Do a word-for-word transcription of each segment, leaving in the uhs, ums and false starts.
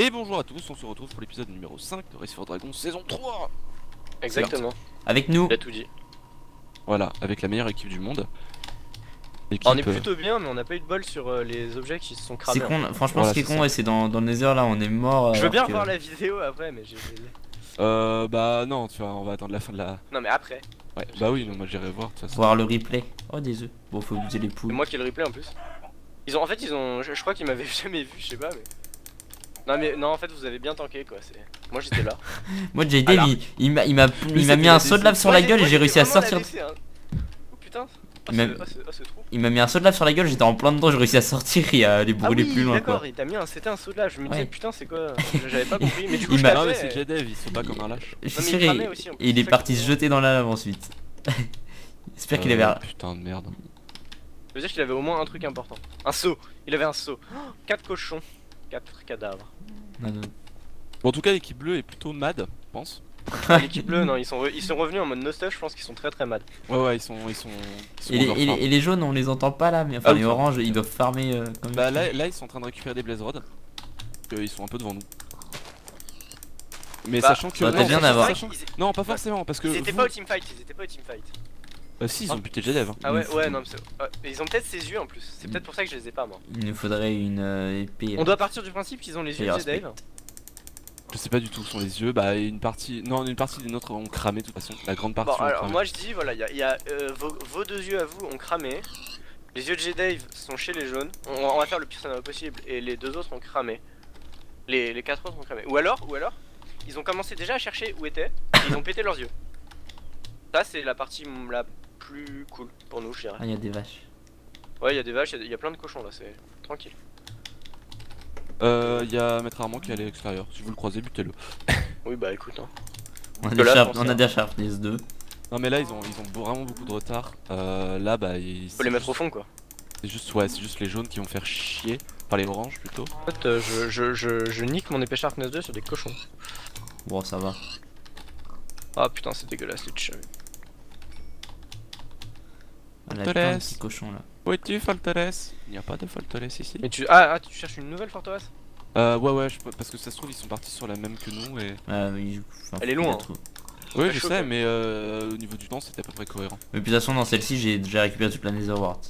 Et bonjour à tous, on se retrouve pour l'épisode numéro cinq de Race for Dragons saison trois. Exactement. Avec nous. Il a tout dit. Voilà, avec la meilleure équipe du monde. Équipe... On est plutôt bien, mais on n'a pas eu de bol sur euh, les objets qui se sont cramés. C'est con, hein. Franchement, voilà, ce qui est con, ouais, c'est dans, dans le Nether là, on est mort. Je veux bien que... voir la vidéo après, mais j'ai. Euh, bah non, tu vois, on va attendre la fin de la. Non, mais après. Ouais, bah oui, non, moi j'irai voir. Voir le replay. Oh, des œufs. Bon, faut oublier les poules. C'est moi qui ai le replay en plus. Ils ont, en fait, ils ont. Je, je crois qu'ils m'avaient jamais vu, je sais pas, mais. Non mais non en fait vous avez bien tanké quoi, c'est... Moi j'étais là. Moi Jadev il m'a il m'a il m'a mis un saut de lave sur la gueule et j'ai réussi à sortir. Oh putain. Il m'a mis un saut de lave sur la gueule, j'étais en plein dedans, j'ai réussi à sortir et à les brûler plus loin quoi. D'accord, il t'a mis un c'était un saut de lave, je me disais putain c'est quoi, j'avais pas compris mais du coup je l'ai fait. Non mais c'est Jadev, ils sont pas comme un lâche. Je suis sûr il est parti se jeter dans la lave ensuite. J'espère qu'il avait putain de merde. Ça veut dire qu'il avait au moins un truc important. Un seau, il avait un seau. Quatre cochons. quatre cadavres. Non, non. Bon, en tout cas, l'équipe bleue est plutôt mad, je pense. L'équipe bleue, non, ils sont, ils sont revenus en mode nostalgie, je pense qu'ils sont très très mad. Ouais, ouais, ils sont. Ils sont, ils sont et, les, et, les, et les jaunes, on les entend pas là, mais enfin, ah, les oui. Oranges, ils doivent farmer. Euh, comme bah, là, là, ils sont en train de récupérer des blaze rods. Euh, ils sont un peu devant nous. Mais bah, sachant que. Bah, non, bien d'avoir. Sachant... Non, pas forcément, parce que. Ils étaient vous... pas au teamfight, ils étaient pas au teamfight. Bah si ils ont buté Jadev hein. Ah ouais ouais non mais c'est... Euh, ils ont peut-être ses yeux en plus, c'est peut-être pour ça que je les ai pas moi. Il nous faudrait une euh, épée. On doit partir du principe qu'ils ont les yeux de Jadev. Je sais pas du tout où sont les yeux, bah une partie... Non une partie des nôtres ont cramé de toute façon, la grande partie. Bon alors moi je dis voilà, il y a, y a euh, vos, vos deux yeux à vous ont cramé. Les yeux de Jadev sont chez les jaunes, on, on va faire le pire scénario possible et les deux autres ont cramé. Les, les quatre autres ont cramé, ou alors, ou alors, ils ont commencé déjà à chercher où étaient, et ils ont pété leurs yeux. Ça c'est la partie la... plus cool pour nous je dirais. Ah y'a des vaches. Ouais y'a des vaches, y'a y a plein de cochons là, c'est tranquille. Euh y'a MaitreArmand qui est à l'extérieur, si vous le croisez butez-le. Oui bah écoute hein. On a des charpes, on a des charpes, les deux. Non mais là ils ont ils ont vraiment beaucoup de retard. Euh là bah ils. Faut les mettre au fond quoi. C'est juste ouais c'est juste les jaunes qui vont faire chier. Enfin les oranges plutôt. En fait euh, je, je, je, je nique mon épée Sharp N deux sur des cochons. Bon ça va. Ah putain c'est dégueulasse les cheveux. On a plein de petits cochons là. Où es-tu Falteresse? Il n'y a pas de Falteresse ici. Mais tu... Ah, ah tu cherches une nouvelle forteresse? Euh ouais ouais je... parce que ça se trouve ils sont partis sur la même que nous et... Euh, ils... enfin, elle est loin hein. Oui je chaud, sais quoi. Mais euh, au niveau du temps c'était à peu près cohérent. Mais de toute façon dans celle-ci j'ai déjà récupéré toute la Netherworld.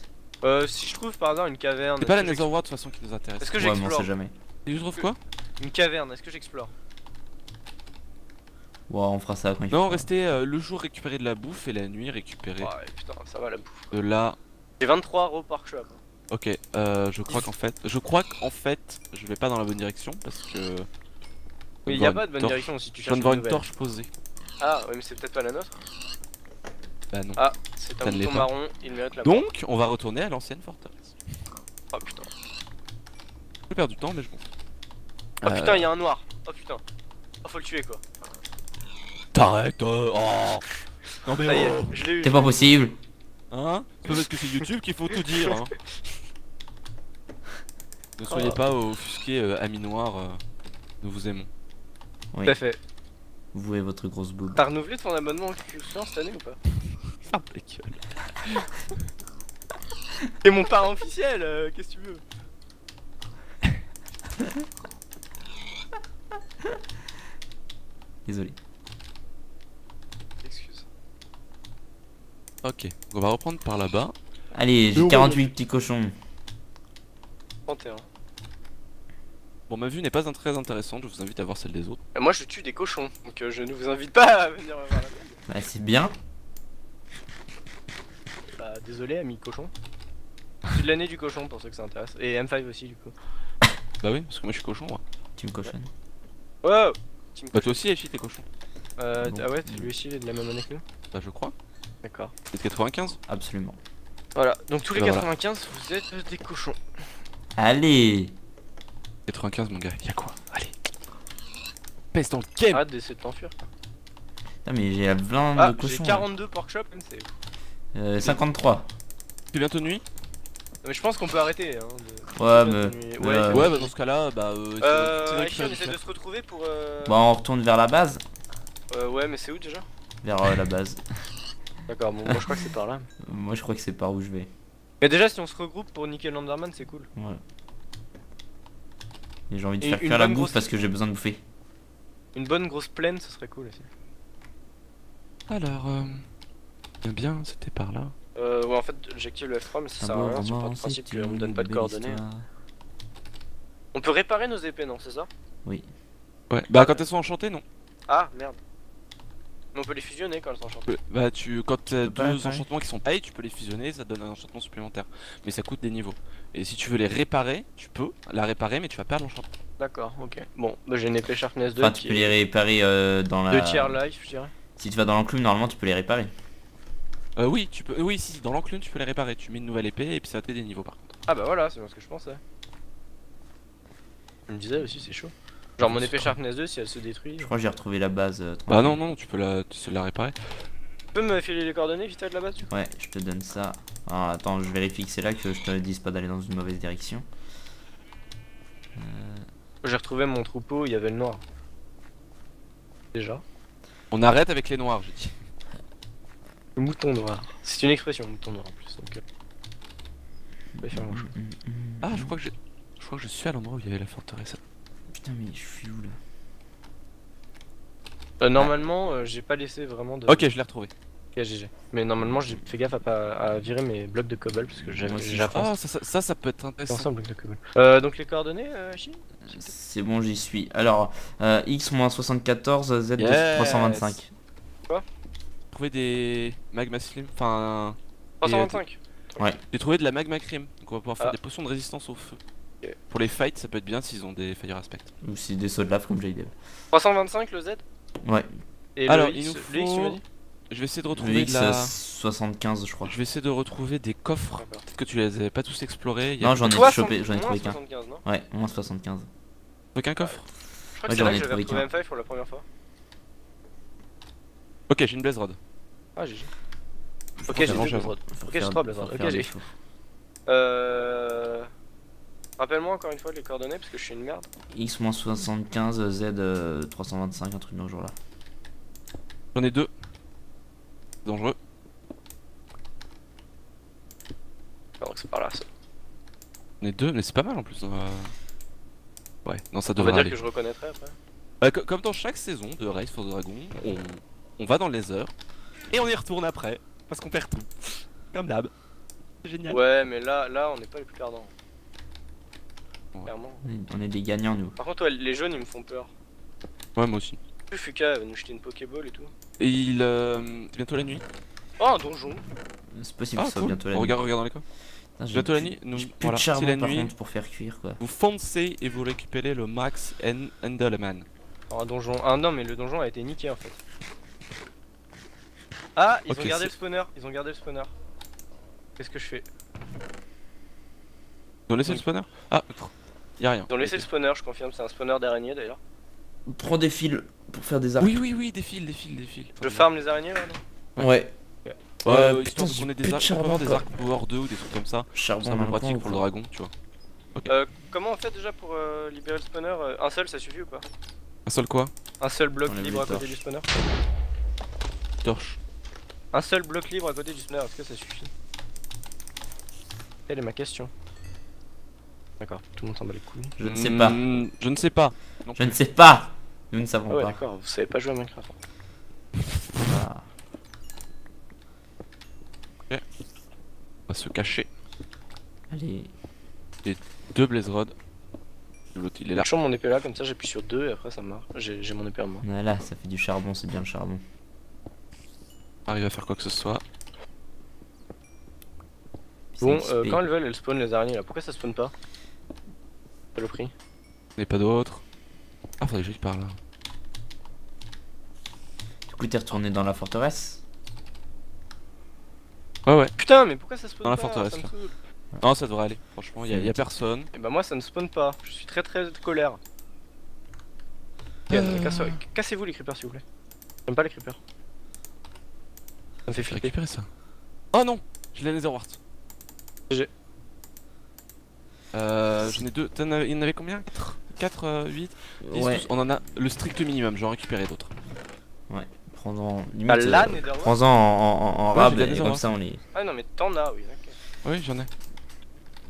Euh si je trouve par hasard une caverne... C'est pas la Netherworld de toute façon qui nous intéresse. Est-ce que ouais, j'explore? Jamais. Et tu trouves que... quoi? Une caverne, est-ce que j'explore? Wow, on fera ça après. Non, restez euh, le jour récupérer de la bouffe et la nuit récupérer. Ouais, putain, ça va la bouffe. De là. J'ai vingt-trois euros par shop. Ok, euh, je crois qu'en fait, je crois qu'en fait, je vais pas dans la bonne direction parce que. Oui, il y a pas de bonne torche. Direction si tu cherches. Je viens de voir une torche posée. Ah, ouais, mais c'est peut-être pas la nôtre. Bah non. Ah, c'est un bouton marron, il mérite la. Donc, on va retourner à l'ancienne forteresse. Oh putain. Je perds du temps, mais je m'en fous. Oh euh... putain, il y a un noir. Oh putain. Oh, faut le tuer quoi. T'arrêtes euh, oh. Non mais oh. C'est pas possible. Hein? C'est parce que c'est YouTube qu'il faut tout dire hein. Ne soyez oh. pas offusqués euh, amis noirs, euh, nous vous aimons. Oui. Tout à fait. Vous et votre grosse boule. T'as renouvelé ton abonnement en cette année ou pas? Ah la gueule. T'es mon parent officiel, euh, qu'est-ce que tu veux? Désolé. Ok, on va reprendre par là-bas. Allez, j'ai quarante-huit petits cochons. trente et un. Bon, ma vue n'est pas très intéressante, je vous invite à voir celle des autres. Et moi je tue des cochons, donc euh, je ne vous invite pas à venir voir la vue. Bah c'est bien. Bah désolé ami cochon. C'est de l'année du cochon pour ceux que ça intéresse. Et M cinq aussi du coup. Bah oui, parce que moi je suis cochon moi. Team cochon. Ouais. Wow. Team bah toi aussi Aishy t'es cochon. Euh bon. Ah ouais, lui aussi il est de la même année que nous. Bah je crois. D'accord. C'est quatre-vingt-quinze? Absolument. Voilà, donc tous les voilà. quatre-vingt-quinze, vous êtes des cochons. Allez quatre-vingt-quinze mon gars, y'a quoi? Allez peste dans le game. Arrête d'essayer de t'enfuir. Non mais j'ai plein ah, de cochons. J'ai quarante-deux pork chop, même c'est... Euh, cinquante-trois. C'est bientôt nuit? Mais je pense qu'on peut arrêter hein, de... Ouais mais... Ouais, euh... ouais bah dans ce cas là, bah... Euh... euh Aishy, on essaie de se retrouver pour... Euh... Bah on retourne vers la base. Euh, ouais mais c'est où déjà? Vers euh, la base. D'accord, bon, moi je crois que c'est par là. Moi je crois que c'est par où je vais. Mais déjà si on se regroupe pour niquer l'Enderman c'est cool. Ouais. Et j'ai envie de et faire cuire la bouffe grosse... parce que j'ai besoin de bouffer. Une bonne grosse plaine, ce serait cool aussi. Alors, euh... bien, c'était par là. Euh, ouais, en fait, j'active le F trois, mais ça sert à rien sur le principe qu'on me donne pas de coordonnées. Histoire. On peut réparer nos épées, non, c'est ça? Oui. Ouais, bah quand elles sont enchantées, non. Ah, merde. Mais on peut les fusionner quand elles sont enchantées. Bah, tu, quand t'as deux enchantements qui sont pareils, tu peux les fusionner, ça donne un enchantement supplémentaire. Mais ça coûte des niveaux. Et si tu veux les réparer, tu peux la réparer, mais tu vas perdre l'enchantement. D'accord, ok. Bon, bah, j'ai une épée Sharpness deux. Enfin, tu peux les réparer euh, dans la... deux tiers life, je dirais. Si tu vas dans l'enclume, normalement, tu peux les réparer. Euh, oui, tu peux. Oui, si, dans l'enclume, tu peux les réparer. Tu mets une nouvelle épée et puis ça t'aide des niveaux par contre. Ah, bah voilà, c'est bien ce que je pensais. Je me disais aussi, c'est chaud. Genre mon épée Sharpness deux, si elle se détruit... Je crois que j'ai retrouvé la base. Euh, bah non, non, tu peux la, tu sais la réparer. Tu peux me filer les coordonnées vite avec la base, tu crois? Ouais, je te donne ça. Alors attends, je vérifie que c'est là, que je te dise pas d'aller dans une mauvaise direction. Euh... J'ai retrouvé mon troupeau, il y avait le noir. Déjà. On arrête avec les noirs, j'ai dit. Le mouton noir. C'est une expression, le mouton noir en plus. Donc... Ouais, faire mon chou. Ah, je crois que j'ai... Je crois que je suis à l'endroit où il y avait la forteresse. Putain mais je suis où là? euh, Normalement euh, j'ai pas laissé vraiment de... Ok je l'ai retrouvé. Ok G G. Mais normalement j'ai fait gaffe à, pas, à virer mes blocs de cobble parce que j'avais déjà... Ah ça, ça ça peut être intéressant. Ensemble, blocs de cobble. Euh, donc les coordonnées Aishy euh, c'est bon j'y suis. Alors euh, X soixante-quatorze Z yes. trois cent vingt-cinq. Quoi? Trouver des magma slim, enfin... trois cent vingt-cinq et, euh, ouais. J'ai trouvé de la magma cream. Donc on va pouvoir faire ah. des potions de résistance au feu. Okay. Pour les fights, ça peut être bien s'ils ont des fire aspect. Ou si des sauts de lave comme Jadev. trois cent vingt-cinq le Z. Ouais. Et alors, le X, il nous faut... le X, tu m'as dit ? Je vais essayer de retrouver le X, de la... soixante-quinze je crois. Je vais essayer de retrouver des coffres. Peut-être que tu les avais pas tous explorés. Il y a... Non, j'en ai chopé, j'en ai trouvé qu'un. Ouais, moins soixante-quinze. Aucun coffre. Je crois ouais, que c'est là que j'avais retrouvé M cinq pour la première fois. Ok, j'ai une blaze rod. Ah, j'ai... Ok, j'ai une blaze rod. Ok, j'ai trois blaze rod. Ok, j'ai... Euh... Rappelle-moi encore une fois les coordonnées parce que je suis une merde. X soixante-quinze, Z euh, trois cent vingt-cinq, un truc dans le genre là. J'en ai deux. Dangereux. Alors que c'est par là ça. J'en ai deux, mais c'est pas mal en plus. Euh... Ouais, non, ça devrait aller. On va dire que je reconnaîtrai après. Euh, co comme dans chaque saison de Race for Dragons, on... on va dans les heures et on y retourne après parce qu'on perd tout. Comme d'hab. C'est génial. Ouais, mais là, là, on n'est pas les plus perdants. Ouais. On est des gagnants nous. Par contre ouais, les jaunes ils me font peur. Ouais moi aussi. Fuka va nous jeter une Pokéball et tout. Et il euh... bientôt la nuit. Oh un donjon. C'est possible ah, que ça cool. Bientôt la nuit. Regarde, regarde les quoi. Bientôt la nuit. Nous voilà, c'est la nuit contre, pour faire cuire quoi. Vous foncez et vous récupérez le Max and Enderman. Oh, un donjon. Ah non mais le donjon a été niqué en fait. Ah ils okay, ont gardé le spawner. Ils ont gardé le spawner. Qu'est-ce que je fais? Ils ont laissé oui. le spawner. Ah y'a rien. Ils ont laissé okay. le spawner, je confirme, c'est un spawner d'araignée d'ailleurs. Prends des fils pour faire des araignées. Oui, oui, oui, des fils, des fils, des fils. Enfin, je farm les araignées là non? Ouais. Ouais, ouais, ouais euh, putain, qu'on ait des arcs, charbon, des arcs power deux ou des trucs comme ça. Charbon, c'est vraiment pratique pour le dragon, tu vois. Okay. Euh, comment on fait déjà pour euh, libérer le spawner? Un seul ça suffit ou pas? Un seul quoi? Un seul bloc on libre à côté torches. Du spawner. Torche. Un seul bloc libre à côté du spawner, est-ce que ça suffit? Telle est ma question. D'accord, tout le monde s'en bat les couilles. Je ne sais pas. Mmh, je ne sais pas. Non. Je ne sais pas. Nous ne savons ah ouais, pas. D'accord, vous savez pas jouer à Minecraft. Ah. Ok. On va se cacher. Allez. Et deux blaze rods. L'autre il est là. Je change mon épée là, comme ça j'appuie sur deux et après ça marche. J'ai mon épée à moi. Voilà, ça fait du charbon, c'est bien le charbon. Arrive à faire quoi que ce soit. Bon, euh, quand elles veulent, elles spawnent les araignées là. Pourquoi ça spawn pas? Pas le prix. Et pas d'autres. Ah, faudrait que je parle là. Du coup, t'es retourné dans la forteresse? Ouais, ouais. Putain, mais pourquoi ça spawn pas? Dans la forteresse là. Non, ça devrait aller. Franchement, y'a y a personne. Et bah, moi, ça ne spawn pas. Je suis très très colère. Euh... Cassez-vous les creepers, s'il vous plaît. J'aime pas les creepers. Ça me fait flipper. Récupérer ça. Oh non, je l'ai netherwart. G G. Euh, j'en ai deux. T'en avais, il y en avait combien? Quatre, huit, dix, ouais. douze. On en a le strict minimum, j'en récupérais d'autres. Ouais, prends-en limite. Ah là, euh, prends-en en, en, en ouais, rab et comme ça on les... Ah non mais t'en as, oui, ok. Oui, j'en ai.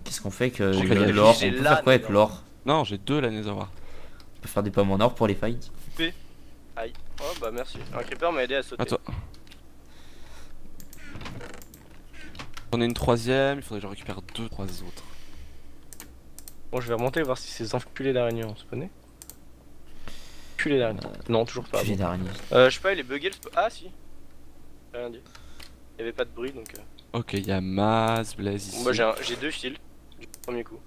Qu'est-ce qu'on fait que l'or? On peut faire quoi avec l'or? Non, j'ai deux la Netherwart. On peut faire des pommes en or pour les fights. P. Aïe. Oh bah merci. Un creeper m'a aidé à sauter. Attends. J'en ai une troisième, il faudrait que je récupère deux, trois autres. Bon, je vais remonter voir si ces enculés d'araignées ont spawné. Enculés d'araignées. Euh, non, toujours pas. Enculés d'araignées. Euh, je sais pas, il est bugué le spawn. Ah si. J'ai rien dit. Il y avait pas de bruit donc. Euh... Ok, il y a Maz, Blaze ici. Bon, bah j'ai deux fils du premier coup.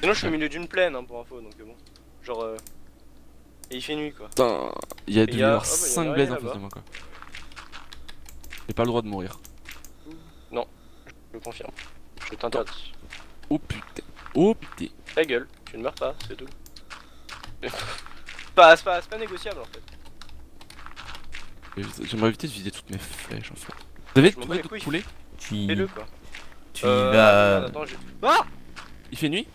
Sinon, je suis au milieu d'une plaine hein, pour info donc bon. Genre. Euh... Et il fait nuit quoi. Putain, il y a de cinq Blazes en face de moi quoi. J'ai pas le droit de mourir. Non, je le confirme. Je t'interdis. Oh putain, oh putain. Ta gueule, tu ne meurs pas, c'est tout. Pas, c'est pas, pas négociable en fait. J'aimerais éviter de vider toutes mes flèches en fait. Vous avez trouvé d'autres poulets? Tu... Fais-le quoi. Tu euh, vas... Attends, j'ai... Ah, il fait nuit?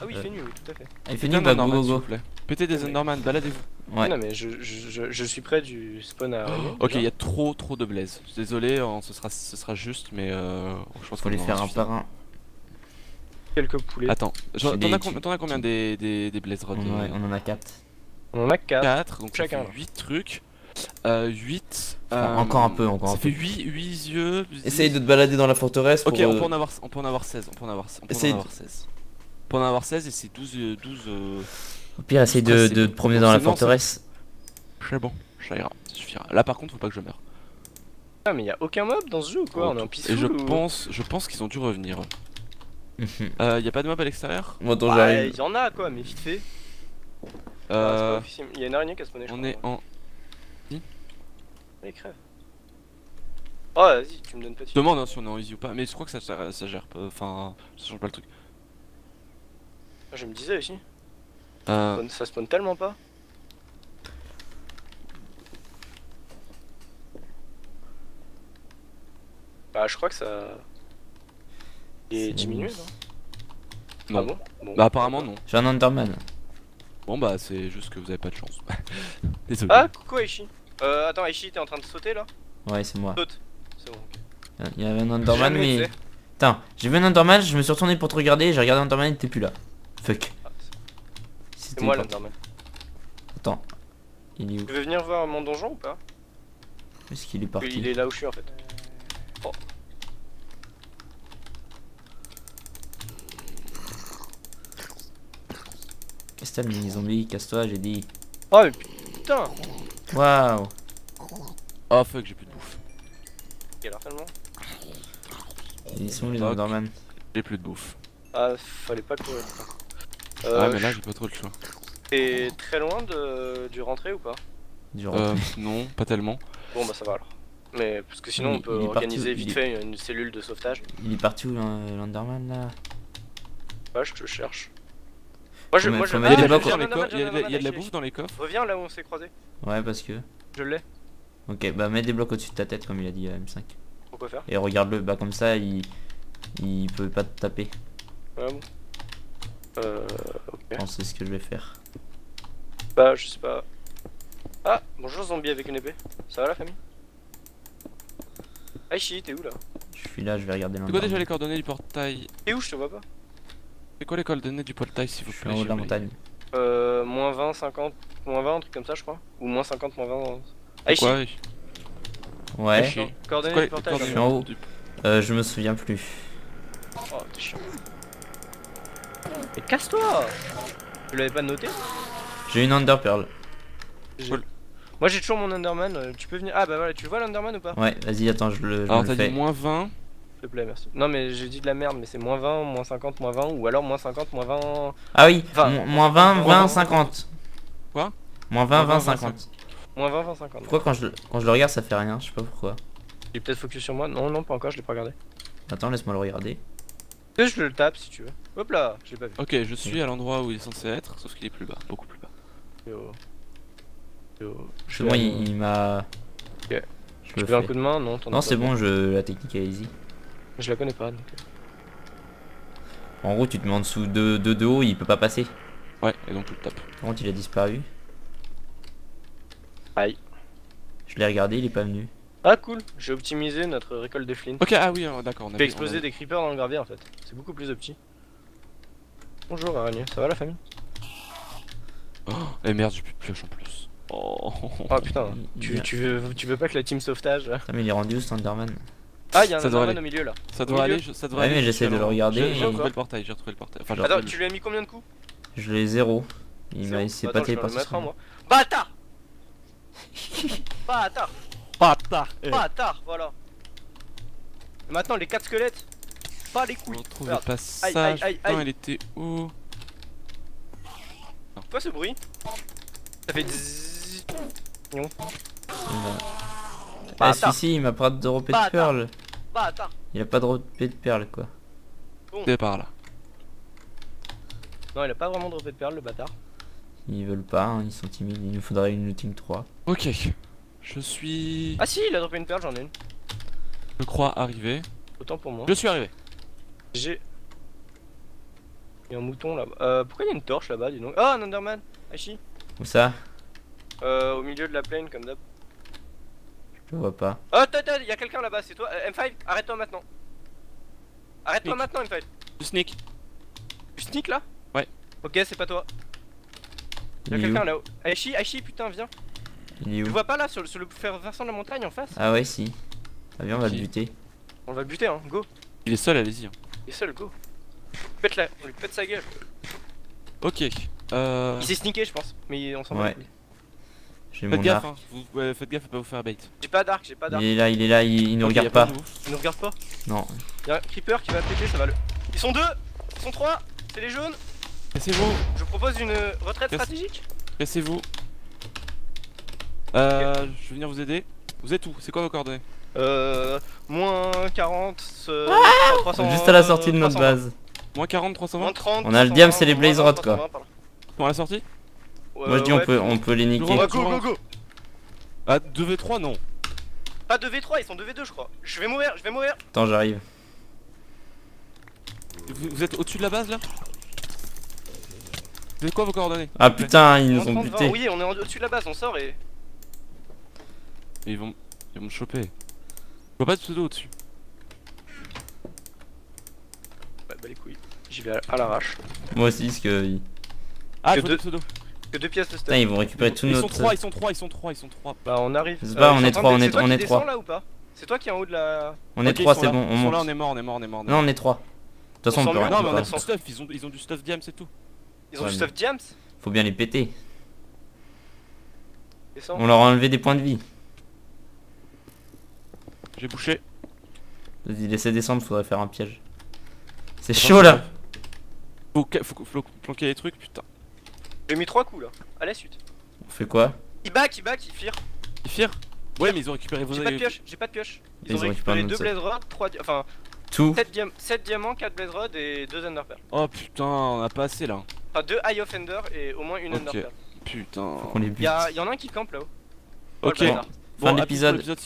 Ah oui, il euh... fait nuit, oui, tout à fait. Ah, il fait nuit, bah go go go. Pétez des Enderman, baladez-vous. Ouais. Non mais je, je, je, je suis près du spawn à... Oh, ok, il y a trop trop de blaze. Désolé, on, ce, sera, ce sera juste, mais euh, je pense qu'on va les faire un par un. Quelques poulets. Attends, t'en des... as, com as combien des, des, des blaze rods? Ouais, on en a quatre. On en a quatre, donc chacun huit trucs. Euh, huit... Euh, encore un peu, encore ça un fait peu. huit, huit yeux... dix... Essaye de te balader dans la forteresse pour... Ok, euh... on, peut en avoir, on peut en avoir seize, on peut en avoir, on peut en avoir seize. On peut en avoir seize et c'est douze... douze euh... Au pire, essaye de, de te promener dans la forteresse. C'est bon, ça ira, ça suffira. Là par contre, faut pas que je meure. Ah mais y'a aucun mob dans ce jeu ou quoi? On est en piste. Et je pense, je pense qu'ils ont dû revenir. euh, y'a pas de mob à l'extérieur? Moi, attends, j'arrive. Y'en a quoi, mais vite fait. Euh... Y'a une araignée qui a spawné. On est en... Allez, crève. Oh, vas-y, tu me donnes pas de... Demande hein, si on est en easy ou pas, mais je crois que ça, ça, ça gère pas, enfin, ça change pas le truc. Je me disais aussi. Euh... Ça spawn tellement pas. Bah je crois que ça... Il est diminué non? Non. Ah bon, bon. Bah apparemment non. J'ai un Enderman. Bon bah c'est juste que vous avez pas de chance. Désolé. Ah coucou Aishy. Euh attends Aishy, t'es en train de sauter là? Ouais c'est moi. Saute. C'est bon. Okay. Il y avait un Enderman mais... Putain, j'ai vu un Enderman, je me suis retourné pour te regarder, j'ai regardé un Enderman et t'es plus là. Fuck. C'est moi l'Enderman. Attends, il est où? Tu veux venir voir mon donjon ou pas? Où est-ce qu'il est parti? Il est là où je suis en fait. Oh. Qu'est-ce que t'as mis les zombies? Casse-toi, j'ai dit. Oh mais putain. Waouh. Oh fuck, j'ai plus de bouffe. Quelle heure seulement? Ils sont où les Enderman? J'ai plus de bouffe. Ah, fallait pas courir. Euh, ah mais là j'ai pas trop le choix. T'es très loin de, du rentrée ou pas? Du rentrée. Euh, non, pas tellement. Bon bah ça va alors. Mais parce que sinon il, on peut organiser où, vite fait est... une cellule de sauvetage. Il est parti où l'Enderman là? Bah je te cherche. Moi je... Moi, je... Ah, il y a de la bouffe dans les coffres. Reviens là où on s'est croisé. Ouais parce que... Je l'ai. Ok bah mets des blocs au-dessus de ta tête comme il a dit à M cinq. Pourquoi faire? Et regarde le, bah comme ça il... Il peut pas te taper. Ah bon. Euh, ok. C'est ce que je vais faire. Bah je sais pas. Ah bonjour zombie avec une épée. Ça va la famille? Aishy t'es où là? Je suis là, je vais regarder. C'est quoi déjà les coordonnées du portail? T'es où? Je te vois pas. C'est quoi les coordonnées du portail s'il vous plaît? Je suis en haut de la montagne. Euh moins vingt, cinquante, moins vingt un truc comme ça je crois. Ou moins cinquante, moins vingt. Aishy. Ouais. Coordonnées du portail. Je suis en haut. Euh je me souviens plus. Oh t'es chiant. Mais casse-toi! Tu l'avais pas noté? J'ai une Ender Pearl. Cool. Moi j'ai toujours mon Enderman, tu peux venir... Ah bah voilà, tu vois l'Enderman ou pas? Ouais, vas-y, attends, je le... Je alors t'as dit moins vingt? S'il te plaît, merci. Non mais j'ai dit de la merde, mais c'est moins vingt, moins cinquante, moins vingt, ou alors moins cinquante, moins vingt... Ah oui, moins vingt, vingt, cinquante. Quoi? Moins vingt, vingt, cinquante. Moins vingt, vingt, cinquante. Pourquoi quand je, quand je le regarde ça fait rien, je sais pas pourquoi. Il est peut-être focus sur moi? Non, non, pas encore, je l'ai pas regardé. Attends, laisse-moi le regarder. Je le tape si tu veux. Hop là, j'ai pas vu. Ok, je suis oui. à l'endroit où il est censé être, sauf qu'il est plus bas, beaucoup plus bas. Yo. Yo. Je moi, il, il m'a... Ok. Je veux un coup de main, non? Non, c'est bon, je... la technique est easy. Je la connais pas, donc... En gros, tu te mets en dessous de, de, de haut, il peut pas passer. Ouais, et donc tu le tapes. Par contre, il a disparu. Aïe. Je l'ai regardé, il est pas venu. Ah cool, j'ai optimisé notre récolte de flint. Ok, ah oui, d'accord. On a explosé des creepers dans le gravier en fait. C'est beaucoup plus opti. Bonjour Arani, ça va la famille? Oh, et merde, j'ai plus de pioche en plus. Oh, oh putain, tu, tu, veux, tu veux pas que la team sauvetage... Ah mais il est rendu où Slenderman? Ah y'a un Slenderman au milieu là. Ça devrait aller, ça devrait aller. Ouais mais j'essaie de le regarder. J'ai retrouvé le portail, j'ai retrouvé le portail. Enfin, attends, tu lui as mis combien de coups? Je l'ai zéro. Il m'a essayé de téléporter. Bâtard! Bâtard! Bâtard! Bâtard, voilà. Maintenant les quatre squelettes, pas les couilles. On retrouve le passage, putain il était où? Quoi ce bruit? Ça fait zzzz. Non. Ah si si, il m'a pas de repé de perles. Il a pas de repé de perles quoi. C'est par là. Non il a pas vraiment de repé de perles le bâtard. Ils veulent pas, hein, ils sont timides, il nous faudrait une looting trois. Ok, je suis... Ah si, il a droppé une perle, j'en ai une. Je crois arriver. Autant pour moi. Je suis arrivé. J'ai... Il y a un mouton là-bas. Euh, pourquoi il y a une torche là-bas dis donc? Oh, un Enderman, Aishy. Où ça? Euh, au milieu de la plaine comme d'hab. Je vois pas. Oh, attends, attends, il y a quelqu'un là-bas, c'est toi. Euh, M cinq, arrête-toi maintenant. Arrête-toi maintenant, M cinq. Tu sneak. Tu sneak là? Ouais. Ok, c'est pas toi. Il y a quelqu'un là-haut. Aishy, Aishy, putain, viens. Il est où? Tu vois pas là, sur le, sur le versant de la montagne en face? Ah ouais, si. Ah bien, on va le buter. On va le buter, hein, go. Il est seul, allez-y. Hein. Il est seul, go. On lui pète, la... on lui pète sa gueule. Ok. Euh... Il s'est sneaké, je pense, mais on s'en va. Ouais. J'ai mon gaffe, arc. Hein. Vous... Ouais, faites gaffe à pas vous faire bait. J'ai pas d'arc, j'ai pas d'arc. Il est là, il est là, il, il nous okay, regarde pas. pas il nous regarde pas? Non. Y'a un creeper qui va péter, ça va le. Ils sont deux, ils sont trois, c'est les jaunes. Laissez-vous. Je propose une retraite Laisse... stratégique. Laissez-vous. Euh. Okay. Je vais venir vous aider. Vous êtes où? C'est quoi vos coordonnées? Euh. moins quarante, euh, ah trois cents. Juste à la sortie de notre trois cents. Base. moins quarante, trois cent vingt. On a le diam, c'est les blaze rods quoi. Pour la sortie euh, moi je dis ouais, on peut on peut les niquer. Go go go. Ah deux v trois non. Pas deux v trois, ils sont deux v deux je crois. Je vais mourir, je vais mourir. Attends j'arrive. Vous, vous êtes au-dessus de la base là? C'est quoi vos coordonnées? Ah putain ils nous ont buté. Oui on est au-dessus de la base, on sort et... et ils vont ils vont me choper. Je vois pas de pseudo au-dessus. Bah, bah les couilles. J'y vais à l'arrache. Moi aussi, parce que. Ah, que deux pseudos. Que deux pièces de stuff. Ils vont récupérer tout notre. Ils sont trois, ils sont trois, ils sont trois, ils sont trois. Bah, on arrive. Bah, on est trois, on est trois, on est trois. C'est toi qui est en haut de la. On est trois, c'est bon. On monte. Là, on est mort, on est mort, on est mort. Non, on est trois. De toute façon, on peut rien. Non, mais on a du stuff. Ils ont, ils ont du stuff diams, c'est tout. Ils ont du stuff diams. Faut bien les péter. On leur a enlevé des points de vie. J'ai bouché. Vas-y, laissez descendre. Faudrait faire un piège. C'est chaud là! Faut, faut, faut planquer les trucs, putain. J'ai mis trois coups là, à la suite. On fait quoi? Ils back, ils back, ils firent. Ils firent? Ouais, mais ils ont récupéré vos... J'ai pas de pioche, j'ai pas de pioche. Ils, ils ont, ont récupéré deux blaze rods, trois. Enfin, tout. sept diamants, quatre blaze rods et deux ender pearls. Oh putain, on a pas assez là. Enfin, deux high offender et au moins une okay. ender pearl. Putain. Faut qu'on les bute. Y'en a, a un qui campe là-haut. Ok, bon, fin bon, d'épisode.